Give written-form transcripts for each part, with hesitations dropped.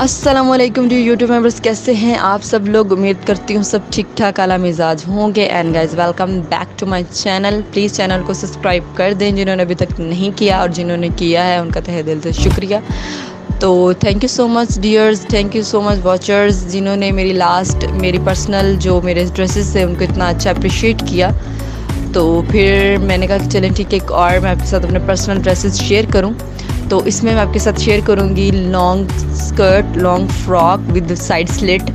अस्सलामुअलैकुम जी YouTube members, कैसे हैं आप सब लोग। उम्मीद करती हूँ सब ठीक ठाक आला मिजाज होंगे। And guys welcome back to my channel. Please channel को सब्सक्राइब कर दें जिन्होंने अभी तक नहीं किया, और जिन्होंने किया है उनका तहे दिल से शुक्रिया। तो thank you so much dears, thank you so much watchers, जिन्होंने मेरी पर्सनल जो मेरे ड्रेसेस थे उनको इतना अच्छा अप्रिशिएट किया। तो फिर मैंने कहा कि चलें ठीक है, एक और मैं आपके साथ अपने पर्सनल ड्रेसेस शेयर करूँ। तो इसमें मैं आपके साथ शेयर करूँगी long skirt, long frock with side slit.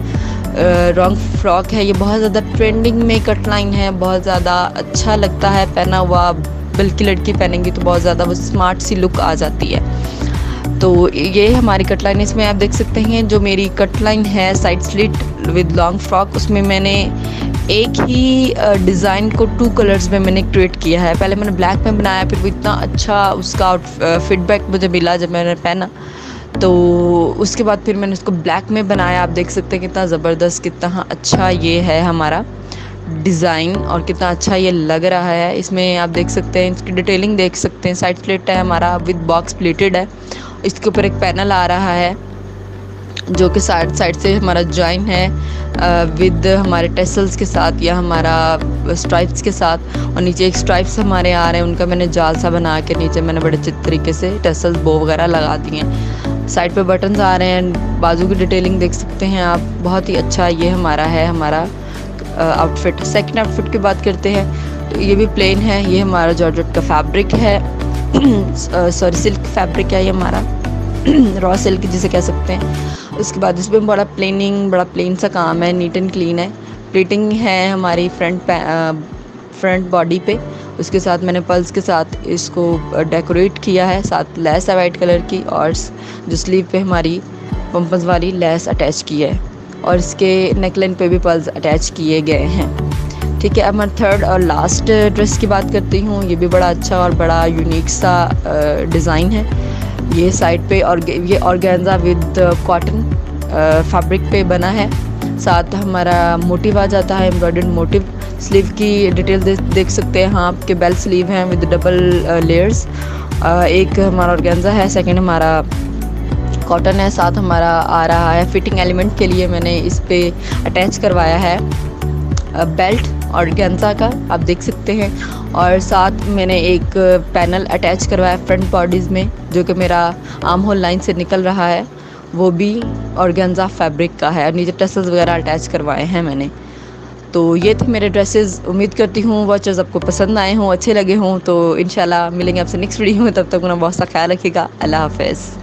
Long frock है ये, बहुत ज़्यादा ट्रेंडिंग में कटलाइन है, बहुत ज़्यादा अच्छा लगता है पहना हुआ। बल्कि लड़की पहनेंगी तो बहुत ज़्यादा वो स्मार्ट सी लुक आ जाती है। तो ये हमारी कटलाइन, इसमें आप देख सकते हैं जो मेरी कटलाइन है side slit with long frock, उसमें मैंने एक ही डिज़ाइन को 2 कलर्स में मैंने क्रिएट किया है। पहले मैंने ब्लैक में बनाया, फिर वो इतना अच्छा उसका फीडबैक मुझे मिला जब मैंने पहना, तो उसके बाद फिर मैंने उसको ब्लैक में बनाया। आप देख सकते हैं कितना ज़बरदस्त, कितना अच्छा ये है हमारा डिज़ाइन और कितना अच्छा ये लग रहा है। इसमें आप देख सकते हैं इसकी डिटेलिंग देख सकते हैं। साइड प्लेट है हमारा विद बॉक्स प्लेटेड है, इसके ऊपर एक पैनल आ रहा है जो कि साइड से हमारा जॉइन है विद हमारे टेसल्स के साथ या हमारा स्ट्राइप्स के साथ। और नीचे एक स्ट्राइप्स हमारे आ रहे हैं, उनका मैंने जाल सा बना के नीचे मैंने बड़े अच्छे तरीके से टेसल्स बो वगैरह लगा दिए हैं। साइड पे बटन्स आ रहे हैं, बाजू की डिटेलिंग देख सकते हैं आप। बहुत ही अच्छा ये हमारा है हमारा आउटफिट। सेकेंड आउटफिट की बात करते हैं तो ये भी प्लेन है, ये हमारा जॉर्जेट का फैब्रिक है सॉरी सिल्क फैब्रिक है ये हमारा रॉ सिल्क जिसे कह सकते हैं। उसके बाद इसमें बड़ा प्लेन सा काम है, नीट एंड क्लीन है। प्लेटिंग है हमारी फ्रंट बॉडी पे, उसके साथ मैंने पर्ल्स के साथ इसको डेकोरेट किया है। साथ लेस है वाइट कलर की, और जो स्लीव पे हमारी पम्पस वाली लेस अटैच की है, और इसके नेकलाइन पे भी पर्ल्स अटैच किए गए हैं। ठीक है, अब मैं थर्ड और लास्ट ड्रेस की बात करती हूँ। ये भी बड़ा अच्छा और बड़ा यूनिक सा डिज़ाइन है। ये साइड पे और ये ऑर्गेन्जा विद कॉटन फैब्रिक पे बना है, साथ हमारा मोटिव आ जाता है, एम्ब्रॉयडर्ड मोटिव। स्लीव की डिटेल देख सकते हैं हाँ, आपके बेल स्लीव हैं विद डबल लेयर्स। एक हमारा ऑर्गेन्जा है, सेकंड हमारा कॉटन है, साथ हमारा आ रहा है फिटिंग एलिमेंट के लिए मैंने इस पे अटैच करवाया है बेल्ट ऑर्गेन्जा का, आप देख सकते हैं। और साथ मैंने एक पैनल अटैच करवाया फ्रंट बॉडीज़ में, जो कि मेरा आर्म होल लाइन से निकल रहा है, वो भी ऑर्गेन्जा फैब्रिक का है। नीचे टसल्स वगैरह अटैच करवाए हैं मैंने। तो ये थे मेरे ड्रेसेस। उम्मीद करती हूँ वॉचर्स आपको पसंद आए हों, अच्छे लगे हों। तो इंशाल्लाह मिलेंगे आपसे नेक्स्ट वीडियो में, तब तक अपना बहुत सा ख्याल रखिएगा। अल्लाह हाफ़िज़।